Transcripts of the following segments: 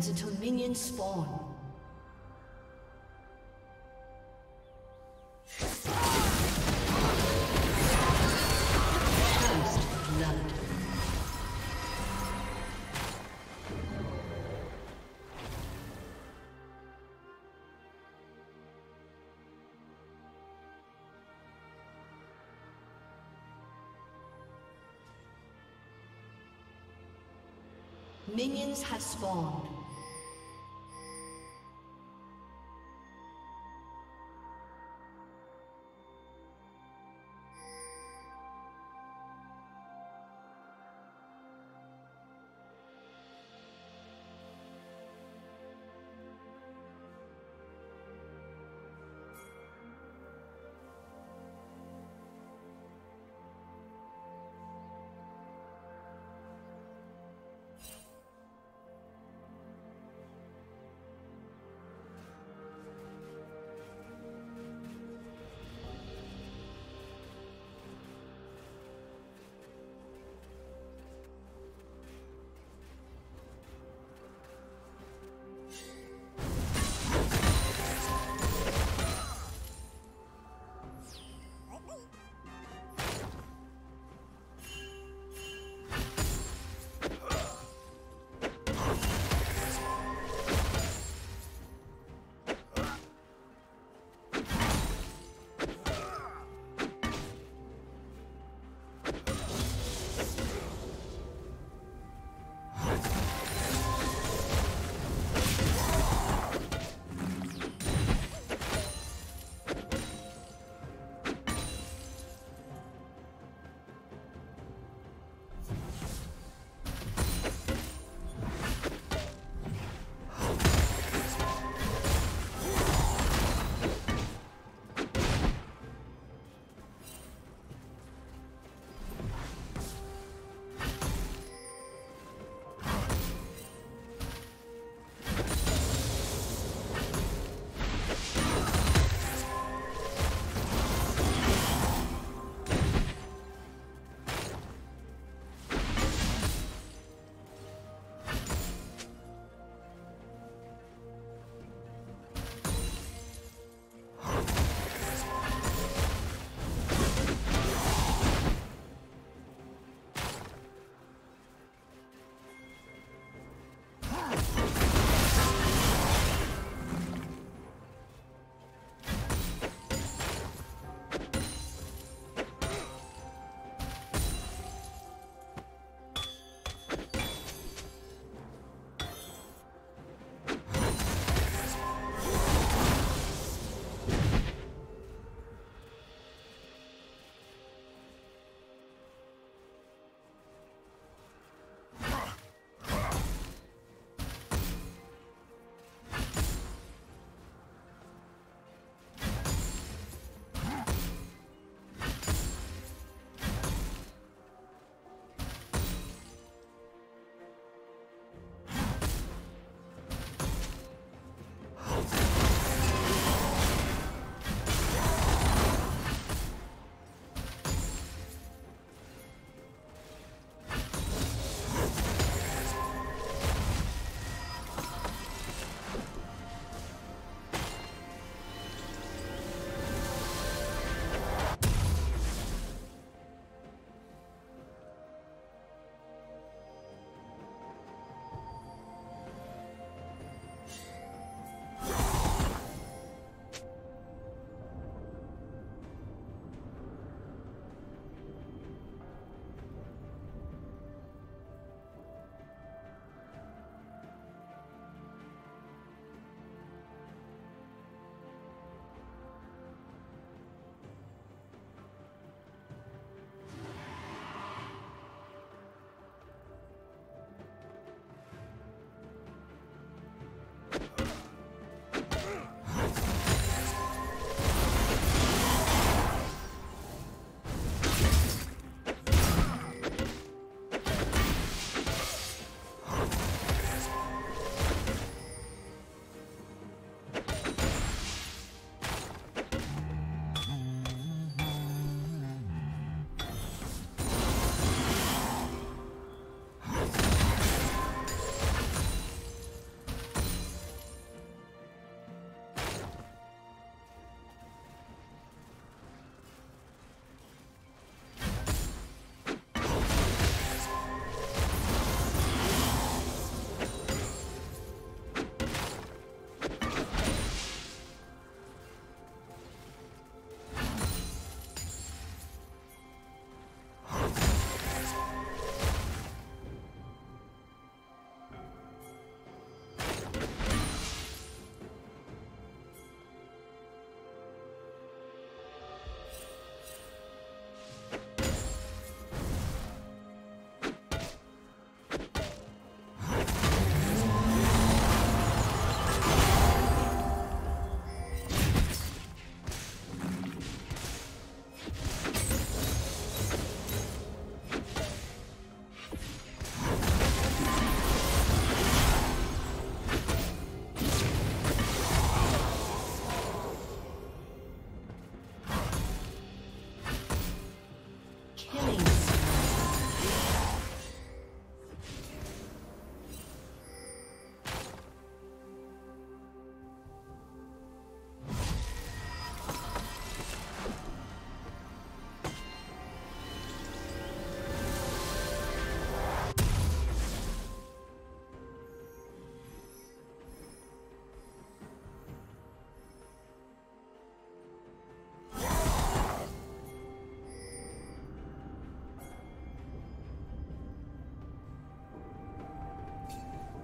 seconds until minions spawn. Minions have spawned.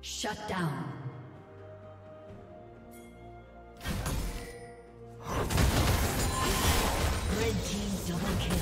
Shut down. Red team double kill.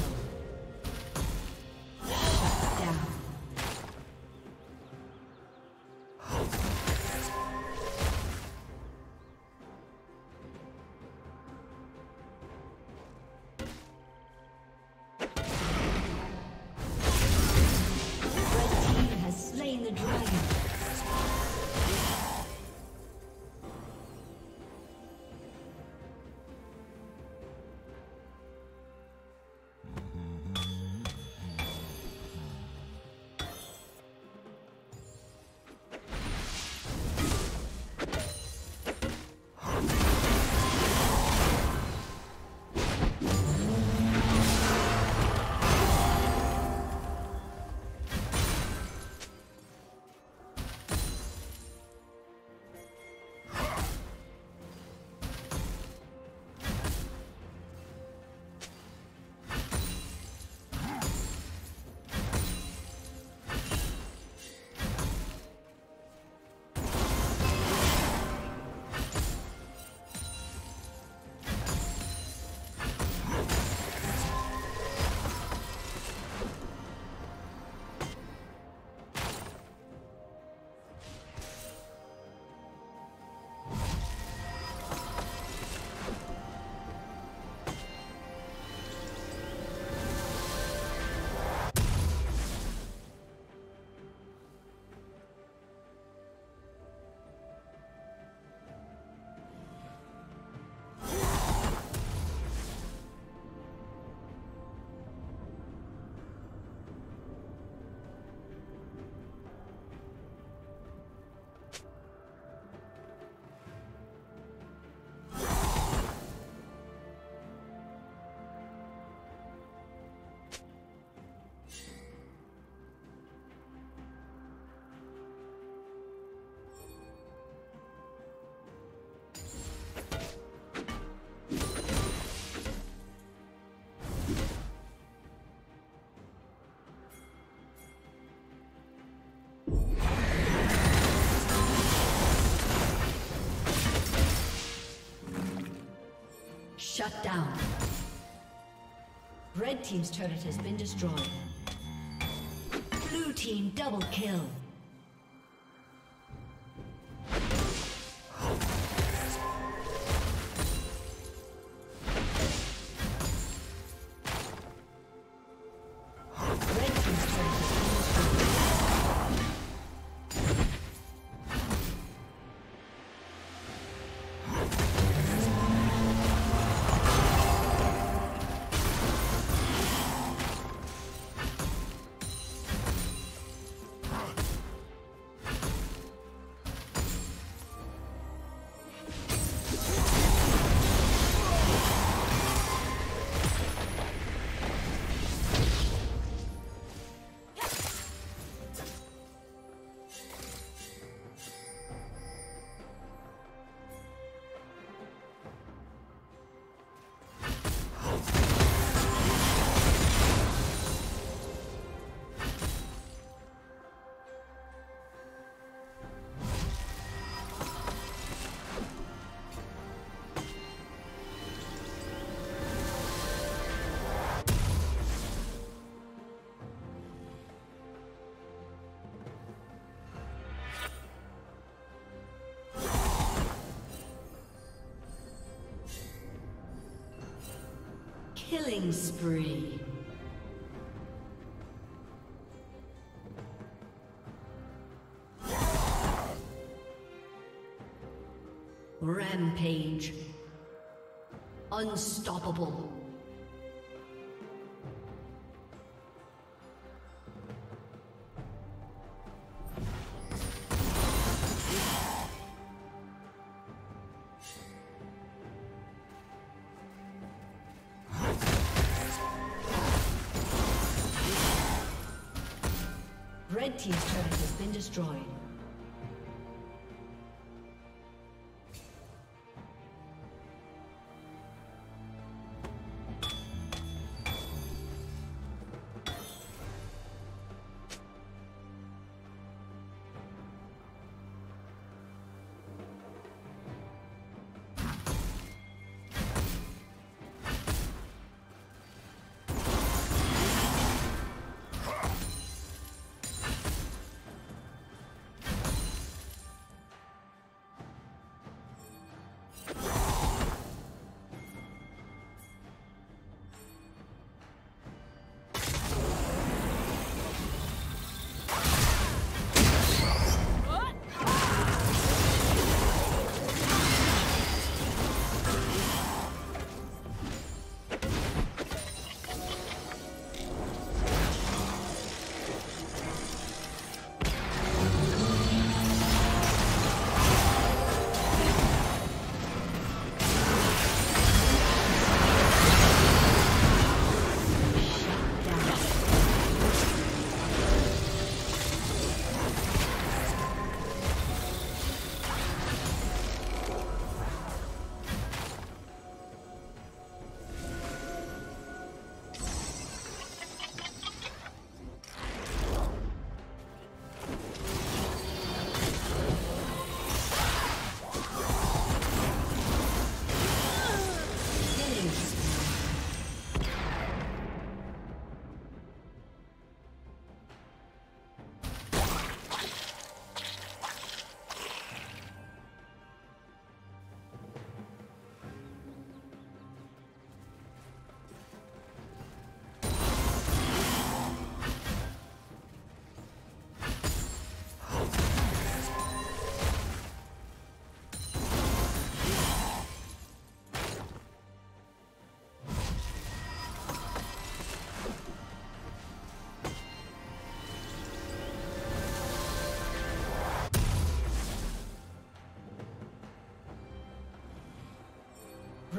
Shut down. Red team's turret has been destroyed. Blue team double kill. Killing spree. Rampage. Unstoppable. Red team's turret has been destroyed.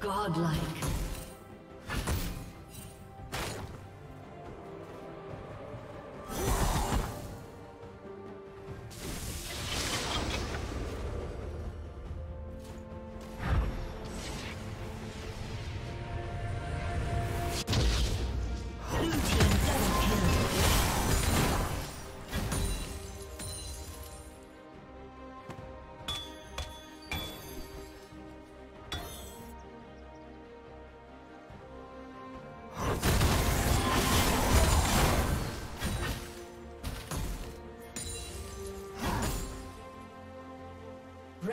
Godlike.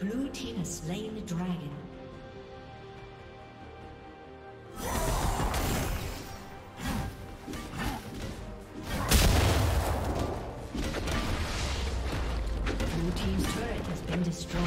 Blue team has slain the dragon. Blue team's turret has been destroyed.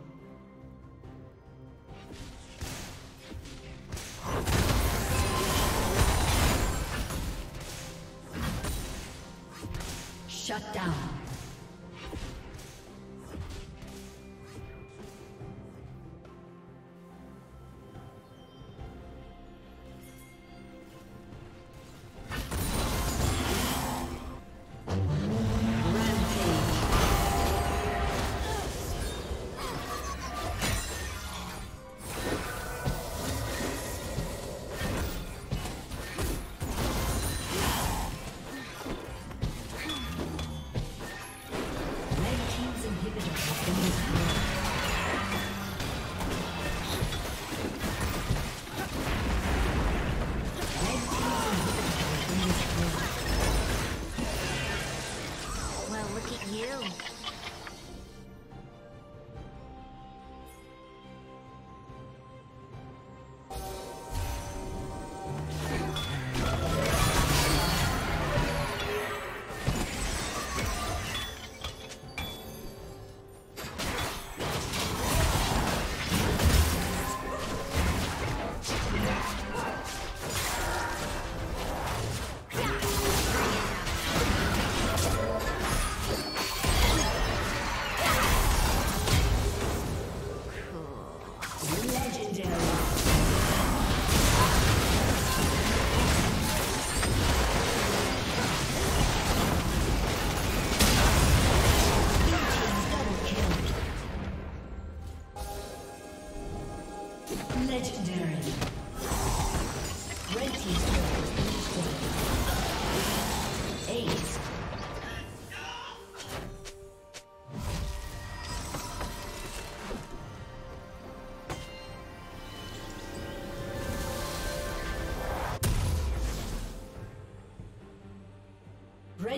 Shut down. Red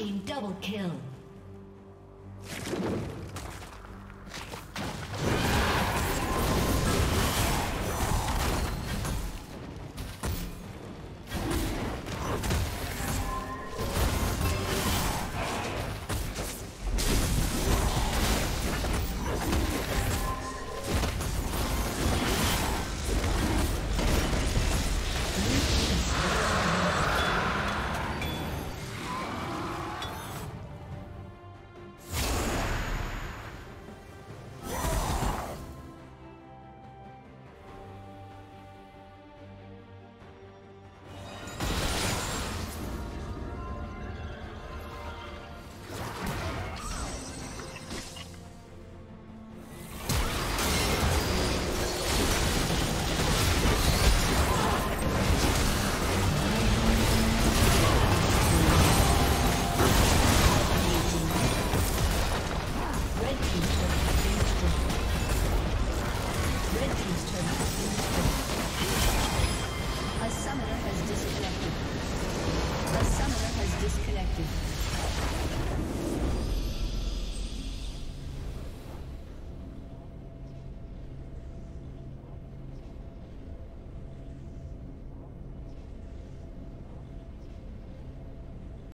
team double kill.